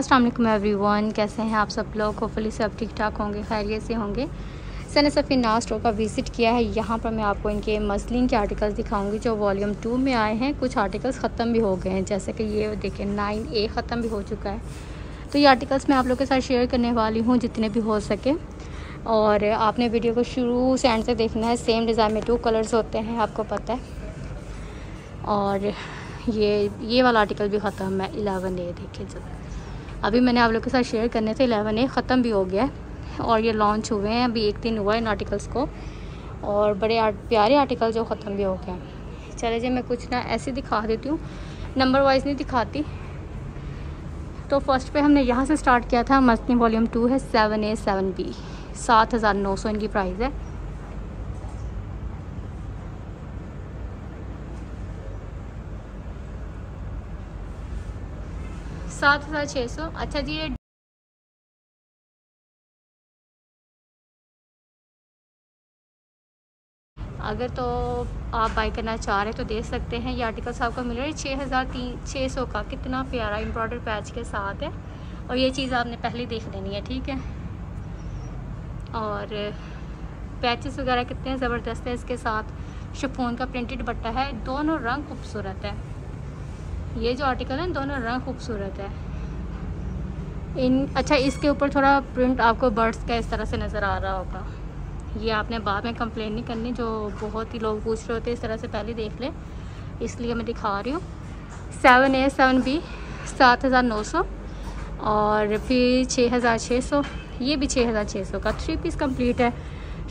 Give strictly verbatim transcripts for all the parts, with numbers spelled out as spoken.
अस्सलाम वालेकुम एवरीवन, कैसे हैं आप सब लोग। होपफुली सब ठीक ठाक होंगे, खैरियत से होंगे। सना सफीनाज स्टोर का विज़िट किया है। यहाँ पर मैं आपको इनके मसलिन के आर्टिकल्स दिखाऊंगी जो वॉल्यूम टू में आए हैं। कुछ आर्टिकल्स ख़त्म भी हो गए हैं, जैसे कि ये देखें नाइन ए ख़त्म भी हो चुका है। तो ये आर्टिकल्स मैं आप लोग के साथ शेयर करने वाली हूँ जितने भी हो सके, और आपने वीडियो को शुरू से एंड से देखना है। सेम डिज़ाइन में टू कलर्स होते हैं, आपको पता है। और ये ये वाला आर्टिकल भी ख़त्म है, इलेवन ए। देखिए जरा अभी मैंने आप लोग के साथ शेयर करने थे, इलेवन ए ख़त्म भी हो गया है। और ये लॉन्च हुए हैं, अभी एक दिन हुआ इन आर्टिकल्स को, और बड़े आर्ट, प्यारे आर्टिकल जो ख़त्म भी हो गए हैं। चले जी मैं कुछ ना ऐसे दिखा देती हूँ, नंबर वाइज नहीं दिखाती। तो फर्स्ट पे हमने यहाँ से स्टार्ट किया था, मस्लिन वॉल्यूम टू है, सेवन ए सेवन बी सात हज़ार नौ सौ इनकी प्राइस है। सात हज़ार छः सौ। अच्छा जी ये अगर तो आप बाई करना चाह रहे तो देख सकते हैं। ये आर्टिकल्स आपको मिल रहा है छः हज़ार तीन छः सौ का। कितना प्यारा एम्ब्रॉयडर पैच के साथ है, और ये चीज़ आपने पहले देख लेनी है, ठीक है। और पैचेस वगैरह कितने ज़बरदस्त है। इसके साथ शिफॉन का प्रिंटेड दुपट्टा है, दोनों रंग खूबसूरत है। ये जो आर्टिकल है दोनों रंग खूबसूरत है इन। अच्छा इसके ऊपर थोड़ा प्रिंट आपको बर्ड्स का इस तरह से नज़र आ रहा होगा। ये आपने बाद में कंप्लेन नहीं करनी, जो बहुत ही लोग पूछ रहे होते हैं इस तरह से, पहले देख लें, इसलिए मैं दिखा रही हूँ। सेवन ए सेवन बी सात हज़ार नौ सौ और फिर छः हज़ार छः सौ। ये भी छः हज़ार छः सौ का थ्री पीस कम्प्लीट है।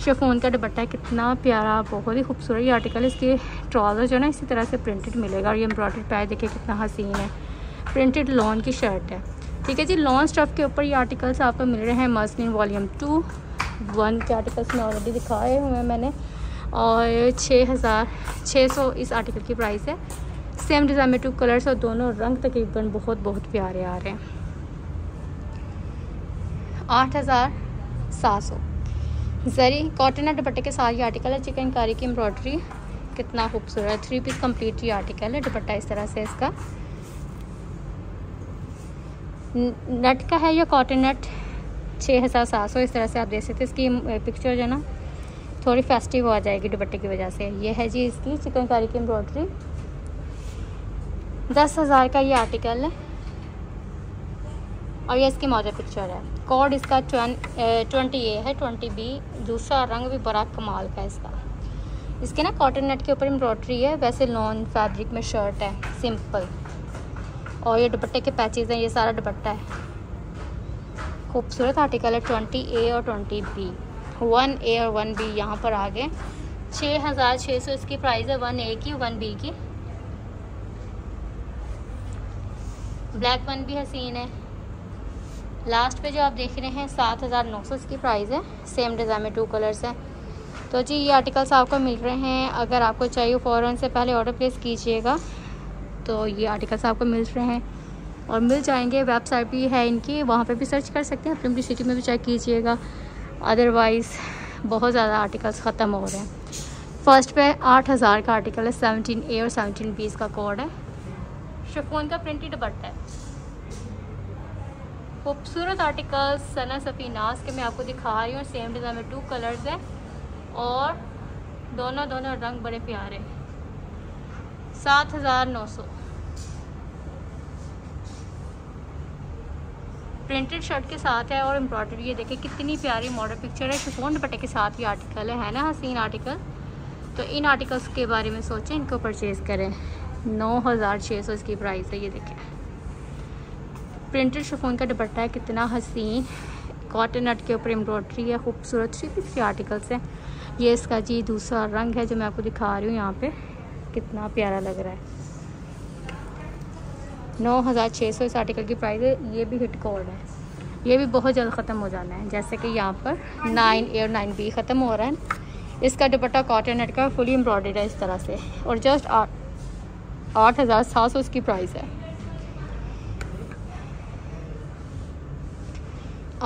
शिफॉन का दुपट्टा कितना प्यारा, बहुत ही खूबसूरत ये आर्टिकल है। इसके ट्राउज़र जो है ना इसी तरह से प्रिंटेड मिलेगा, और ये एम्ब्रॉयडर्ड पैच देखिए कितना हसीन है। प्रिंटेड लॉन की शर्ट है, ठीक है जी। लॉन स्टफ़ के ऊपर ये आर्टिकल्स आपको मिल रहे हैं। मस्लिन वॉल्यूम टू वन के आर्टिकल्स में ऑलरेडी दिखाए हुए हैं मैंने, और छः हज़ार छः सौ इस आर्टिकल की प्राइस है। सेम डिज़ाइन में टू कलर्स, और दोनों रंग तकरीबन बहुत बहुत प्यारे आ रहे हैं। आठ हज़ार सात सौ जरी कॉटन है दुपट्टे के साथ ये आर्टिकल है। चिकनकारी की एम्ब्रॉयडरी कितना खूबसूरत, थ्री पीस कंप्लीट ये आर्टिकल है। दुपट्टा इस तरह से इसका नेट का है, या कॉटन नेट छः हज़ार सात सौ इस तरह से आप देख सकते। इसकी पिक्चर जो है ना थोड़ी फेस्टिव आ जाएगी दुपट्टे की वजह से। ये है जी इसकी चिकनकारी की एम्ब्रॉयडरी। दस हज़ार का ये आर्टिकल है, और ये इसकी मॉडल पिक्चर है। कोड इसका ट्वेंटी ए है, ट्वेंटी बी। दूसरा रंग भी बड़ा कमाल का है इसका। इसके ना कॉटन नेट के ऊपर एम्ब्रॉयडरी है, वैसे लॉन फैब्रिक में शर्ट है सिंपल। और ये दुपट्टे के पैचेज हैं, ये सारा दुपट्टा है। खूबसूरत आर्टिकल है। ट्वेंटी ए और ट्वेंटी बी, वन ए और वन बी यहाँ पर आ गए। छः हज़ार छः सौ इसकी प्राइस है, वन ए की वन बी की। ब्लैक वन भी हसीन है। लास्ट पे जो आप देख रहे हैं सात हज़ार नौ सौ इसकी प्राइस है। सेम डिज़ाइन में टू कलर्स है। तो जी ये आर्टिकल्स आपको मिल रहे हैं। अगर आपको चाहिए फ़ौरन से पहले ऑर्डर प्लेस कीजिएगा। तो ये आर्टिकल्स आपको मिल रहे हैं और मिल जाएंगे। वेबसाइट भी है इनकी, वहाँ पे भी सर्च कर सकते हैं, अपनी सिटी में भी चेक कीजिएगा। अदरवाइज़ बहुत ज़्यादा आर्टिकल्स ख़त्म हो रहे हैं। फ़र्स्ट पे आठ हज़ार का आर्टिकल है, सेवनटीन ए और सेवनटीन बी का कोड है। शिफॉन का प्रिंटेड दुपट्टा है। खूबसूरत आर्टिकल सना सफीनाज के मैं आपको दिखा रही हूँ। सेम डिज़ाइन में टू कलर्स है, और दोनों दोनों रंग बड़े प्यारे। सात हज़ार नौ सौ प्रिंटेड शर्ट के साथ है, और एम्ब्रॉयडरी ये देखिए कितनी प्यारी मॉडल पिक्चर है। शिफॉन दुपट्टे के साथ ये आर्टिकल है, है ना हसीन आर्टिकल। तो इन आर्टिकल्स के बारे में सोचें, इनको परचेज़ करें। नौ हज़ार छः सौ इसकी प्राइस है। ये देखें प्रिंटेड शिफॉन का दुपट्टा है, कितना हसीन। कॉटन नट के ऊपर एम्ब्रॉयडरी है, खूबसूरत थ्री पीस के आर्टिकल्स हैं। ये इसका जी दूसरा रंग है जो मैं आपको दिखा रही हूँ। यहाँ पे कितना प्यारा लग रहा है। नौ हज़ार छः सौ इस आर्टिकल की प्राइस है। ये भी हिट कोड है, ये भी बहुत जल्द ख़त्म हो जाना है। जैसे कि यहाँ पर नाइन ए और नाइन बी ख़त्म हो रहा है। इसका दुपट्टा कॉटन नट का फुली एम्ब्रॉयडरी है इस तरह से, और जस्ट आठ आठ हज़ार सात सौ इसकी प्राइस है।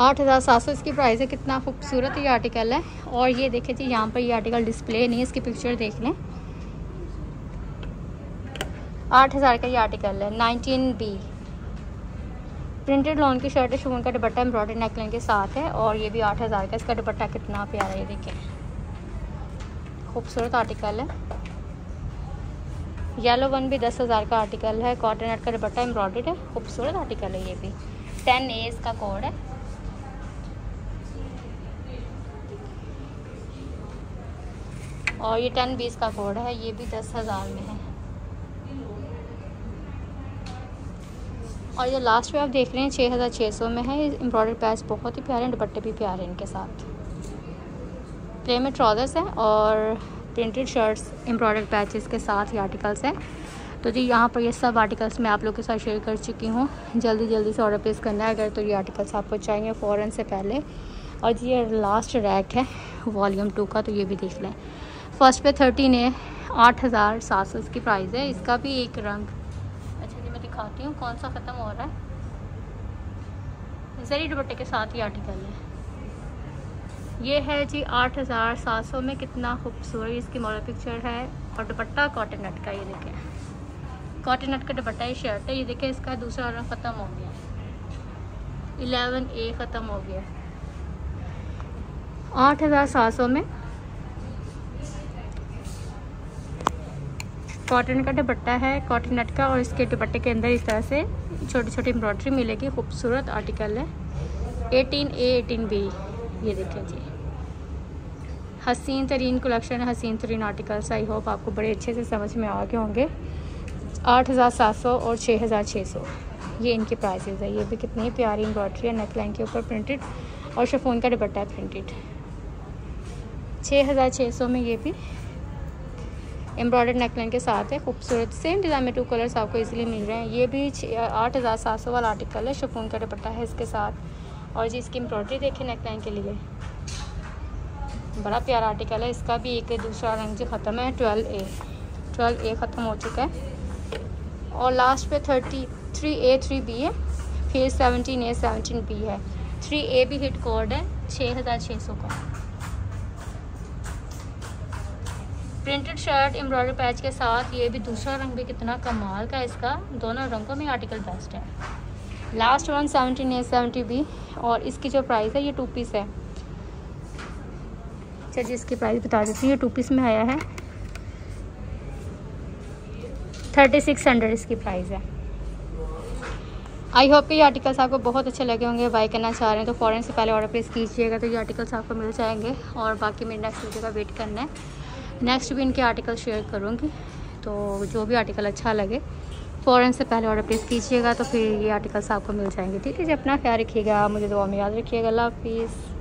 आठ हज़ार सात सौ इसकी प्राइस है। कितना खूबसूरत ये आर्टिकल है। और ये देखे जी यहाँ पर ये आर्टिकल डिस्प्ले नहीं है, इसकी पिक्चर देख लें। आठ हज़ार का ये आर्टिकल है। नाइनटीन बी प्रिंटेड लॉन की शर्ट है, शिफॉन का दुपट्टा एम्ब्रॉयडरी नेकलाइन के साथ है और ये भी आठ हज़ार का। इसका दुपट्टा कितना प्यारा है, देखें खूबसूरत आर्टिकल है। येलो वन भी दस हज़ार का आर्टिकल है। कॉटन नेट का दुपट्टा एम्ब्रॉयडर्ड है, खूबसूरत आर्टिकल है। ये भी टेन ए इसका कोड है। और ये टेन बीस का कोड है। ये भी दस हज़ार में है। और ये लास्ट में आप देख रहे हैं छः हज़ार छः सौ में है। एम्ब्रॉयडरी पैच बहुत ही प्यारे हैं, दुपट्टे भी प्यारे हैं इनके साथ। प्लेन में ट्राउजर्स हैं और प्रिंटेड शर्ट्स एम्ब्रॉयडर्ड पैचेस के साथ ही आर्टिकल्स हैं। तो जी यहाँ पर ये सब आर्टिकल्स मैं आप लोग के साथ शेयर कर चुकी हूँ। जल्दी जल्दी से ऑर्डर प्लेस करना है अगर तो ये आर्टिकल्स आपको चाहिए फ़ौरन से पहले। और जी ये लास्ट रैक है वॉल्यूम टू का, तो ये भी देख लें। फर्स्ट पे थर्टीन है, आठ हज़ार सात सौ इसकी प्राइस है। इसका भी एक रंग, अच्छा जी मैं दिखाती हूँ कौन सा ख़त्म हो रहा है। जरी दुपट्टे के साथ ही आर्टिकल है। ये है जी आठ हज़ार सात सौ में। कितना खूबसूरत इसकी मॉडल पिक्चर है और दुपट्टा कॉटन नट का। ये देखें कॉटन नट का दुपट्टा, ये शर्ट है। ये देखें इसका दूसरा रंग ख़त्म हो गया, इलेवन ए ख़त्म हो गया। आठ हज़ार सात सौ में कॉटन का दुपट्टा है, कॉटन नट का। और इसके दुपट्टे के अंदर इस तरह से छोटी छोटी एम्ब्रॉयडरी मिलेगी, खूबसूरत आर्टिकल है। एटीन ए एटीन बी ये देखें जी, हसीन तरीन कलेक्शन है, हसीन तरीन आर्टिकल्स। आई होप आपको बड़े अच्छे से समझ में आ गए होंगे। आठ हज़ार सात सौ और छः हज़ार छः सौ ये इनकी प्राइसेस है। ये भी कितनी प्यारी एम्ब्रॉयडरी है, नेकलाइन के ऊपर प्रिंटेड और शिफॉन का दुपट्टा प्रिंटेड। छः हज़ार छः सौ में ये भी एम्ब्रॉयडर्ड नेकलाइन के साथ है, खूबसूरत। सेम डिज़ाइन में टू कलर्स आपको इजीली मिल रहे हैं। ये भी आठ हज़ार सात सौ वाला आर्टिकल है, शिफॉन का दुपट्टा है इसके साथ। और जी इसकी एम्ब्रॉयडरी देखिए नेकलाइन के लिए, बड़ा प्यारा आर्टिकल है। इसका भी एक दूसरा रंग जो ख़त्म है, ट्वेल्व ए ट्वेल्व ए ख़त्म हो चुका है। और लास्ट पे thirty three A three B है, फिर सेवनटीन ए सेवनटीन बी है। थ्री ए भी हिट कोड है, छः हज़ार छः सौ का। प्रिंटेड शर्ट एम्ब्रॉयडरी पैच के साथ, ये भी दूसरा रंग भी कितना कमाल का है। इसका दोनों रंगों में आर्टिकल बेस्ट है। Last one seventeen A seventy B और इसकी जो प्राइस है ये टू पीस है। चलिए इसकी प्राइस बता देती हूँ। ये टू पीस में आया है, थर्टी सिक्स हंड्रेड इसकी प्राइस है। आई होप ये आर्टिकल्स आपको बहुत अच्छे लगे होंगे। बाय करना चाह रहे हैं तो फ़ौरन से पहले ऑर्डर प्लेस कीजिएगा तो ये आर्टिकल्स आपको मिल जाएंगे। और बाकी मेरे नेक्स्ट वीडियो का वेट करना है, नेक्स्ट भी इनके आर्टिकल शेयर करूँगी। तो जो भी आर्टिकल अच्छा लगे फ़ौरन से पहले ऑर्डर प्लेस कीजिएगा तो फिर ये आर्टिकल्स आपको मिल जाएंगे। ठीक है जी, अपना ख्याल रखिएगा, मुझे दुआ में याद रखिएगा। अल्लाह हाफिज़।